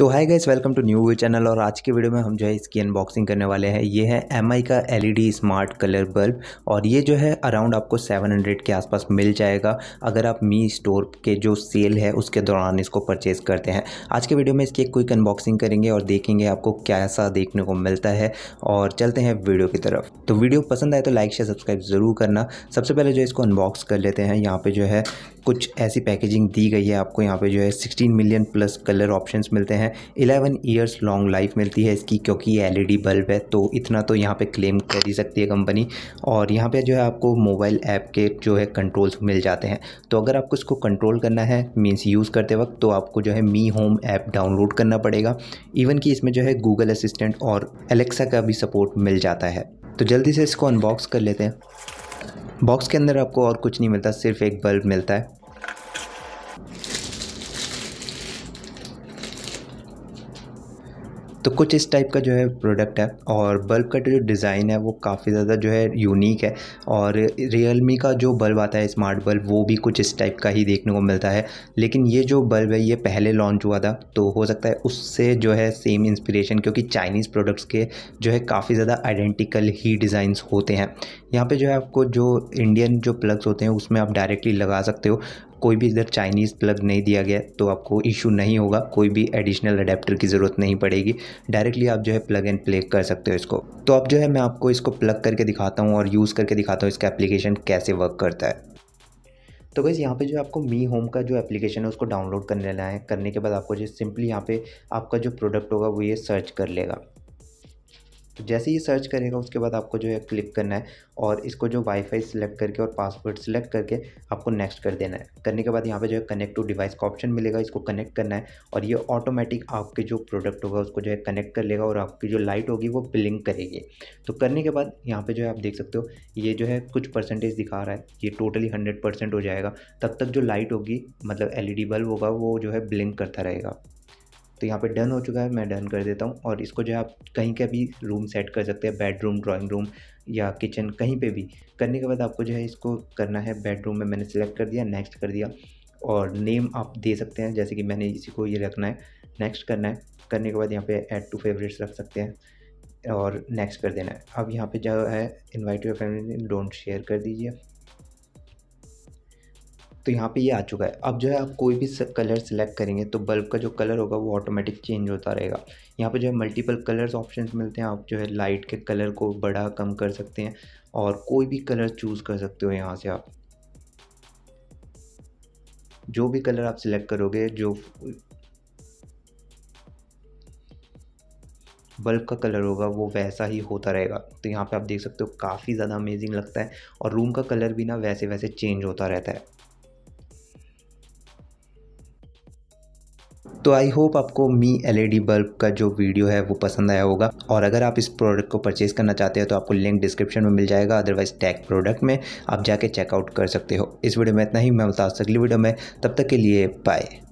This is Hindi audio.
तो hi guys, welcome to new view channel. और आज के वीडियो में हम जो है इसकी अनबॉक्सिंग करने वाले हैं। ये है एमआई का एलईडी स्मार्ट कलर बल्ब और ये जो है अराउंड आपको 700 के आसपास मिल जाएगा अगर आप मी स्टोर के जो सेल है उसके दौरान इसको परचेज़ करते हैं। आज के वीडियो में इसकी एक क्विक अनबॉक्सिंग करेंगे और देखेंगे आपको कैसा देखने को मिलता है। और चलते हैं वीडियो की तरफ। तो वीडियो पसंद आए तो लाइक शेयर सब्सक्राइब ज़रूर करना। सबसे पहले जो इसको अनबॉक्स कर लेते हैं। यहाँ पर जो है कुछ ऐसी पैकेजिंग दी गई है आपको। यहाँ पर जो है 16 मिलियन प्लस कलर ऑप्शंस मिलते हैं। 11 ईयर्स लॉन्ग लाइफ मिलती है इसकी, क्योंकि एलईडी बल्ब है तो इतना तो यहाँ पे क्लेम कर ही सकती है कंपनी। और यहाँ पे जो है आपको मोबाइल ऐप के जो है कंट्रोल्स मिल जाते हैं। तो अगर आपको इसको कंट्रोल करना है मीन्स यूज़ करते वक्त, तो आपको जो है मी होम ऐप डाउनलोड करना पड़ेगा। इवन कि इसमें जो है गूगल असिस्टेंट और एलेक्सा का भी सपोर्ट मिल जाता है। तो जल्दी से इसको अनबॉक्स कर लेते हैं। बॉक्स के अंदर आपको और कुछ नहीं मिलता, सिर्फ एक बल्ब मिलता है। तो कुछ इस टाइप का जो है प्रोडक्ट है। और बल्ब का जो डिज़ाइन है वो काफ़ी ज़्यादा जो है यूनिक है। और रियलमी का जो बल्ब आता है स्मार्ट बल्ब, वो भी कुछ इस टाइप का ही देखने को मिलता है। लेकिन ये जो बल्ब है ये पहले लॉन्च हुआ था, तो हो सकता है उससे जो है सेम इंस्पिरेशन, क्योंकि चाइनीज़ प्रोडक्ट्स के जो है काफ़ी ज़्यादा आइडेंटिकल ही डिज़ाइंस होते हैं। यहाँ पर जो है आपको जो इंडियन जो प्लग्स होते हैं उसमें आप डायरेक्टली लगा सकते हो। कोई भी इधर चाइनीज़ प्लग नहीं दिया गया, तो आपको इशू नहीं होगा, कोई भी एडिशनल अडेप्टर की ज़रूरत नहीं पड़ेगी। डायरेक्टली आप जो है प्लग एंड प्ले कर सकते हो इसको। तो अब जो है मैं आपको इसको प्लग करके दिखाता हूँ और यूज़ करके दिखाता हूँ इसका एप्लीकेशन कैसे वर्क करता है। तो गाइस, यहाँ पे जो आपको मी होम का जो एप्लीकेशन है उसको डाउनलोड कर लेना है। करने के बाद आपको जो सिंपली यहाँ पर आपका जो प्रोडक्ट होगा वो ये सर्च कर लेगा। तो जैसे ही सर्च करेगा उसके बाद आपको जो है क्लिक करना है और इसको जो वाईफाई सिलेक्ट करके और पासवर्ड सिलेक्ट करके आपको नेक्स्ट कर देना है। करने के बाद यहाँ पे जो है कनेक्ट टू डिवाइस का ऑप्शन मिलेगा, इसको कनेक्ट करना है और ये ऑटोमेटिक आपके जो प्रोडक्ट होगा उसको जो है कनेक्ट कर लेगा और आपकी जो लाइट होगी वो ब्लिंक करेगी। तो करने के बाद यहाँ पर जो है आप देख सकते हो ये जो है कुछ परसेंटेज दिखा रहा है, ये टोटली 100% हो जाएगा। तब तक जो लाइट होगी मतलब एलईडी बल्ब होगा वो जो है ब्लिंक करता रहेगा। तो यहाँ पे डन हो चुका है, मैं डन कर देता हूँ। और इसको जो है आप कहीं का भी रूम सेट कर सकते हैं, बेडरूम, ड्राइंग रूम या किचन, कहीं पे भी। करने के बाद आपको जो है इसको करना है बेडरूम में, मैंने सिलेक्ट कर दिया, नेक्स्ट कर दिया। और नेम आप दे सकते हैं, जैसे कि मैंने इसी को ये रखना है, नेक्स्ट करना है। करने के बाद यहाँ पर ऐड टू फेवरेट्स रख सकते हैं और नेक्स्ट कर देना है। अब यहाँ पर जो है invite your family, don't share कर दीजिए। तो यहाँ पे ये आ चुका है। अब जो है आप कोई भी कलर सेलेक्ट करेंगे तो बल्ब का जो कलर होगा वो ऑटोमेटिक चेंज होता रहेगा। यहाँ पे जो है मल्टीपल कलर्स ऑप्शंस मिलते हैं, आप जो है लाइट के कलर को बड़ा कम कर सकते हैं और कोई भी कलर चूज़ कर सकते हो। यहाँ से आप जो भी कलर आप सिलेक्ट करोगे, जो बल्ब का कलर होगा वो वैसा ही होता रहेगा। तो यहाँ पर आप देख सकते हो काफ़ी ज़्यादा अमेजिंग लगता है। और रूम का कलर भी ना वैसे वैसे चेंज होता रहता है। तो आई होप आपको मी एलईडी बल्ब का जो वीडियो है वो पसंद आया होगा। और अगर आप इस प्रोडक्ट को परचेज़ करना चाहते हो तो आपको लिंक डिस्क्रिप्शन में मिल जाएगा, अदरवाइज टैग प्रोडक्ट में आप जाके चेकआउट कर सकते हो। इस वीडियो में इतना ही, मैं बताऊँ अगली वीडियो में। तब तक के लिए बाय।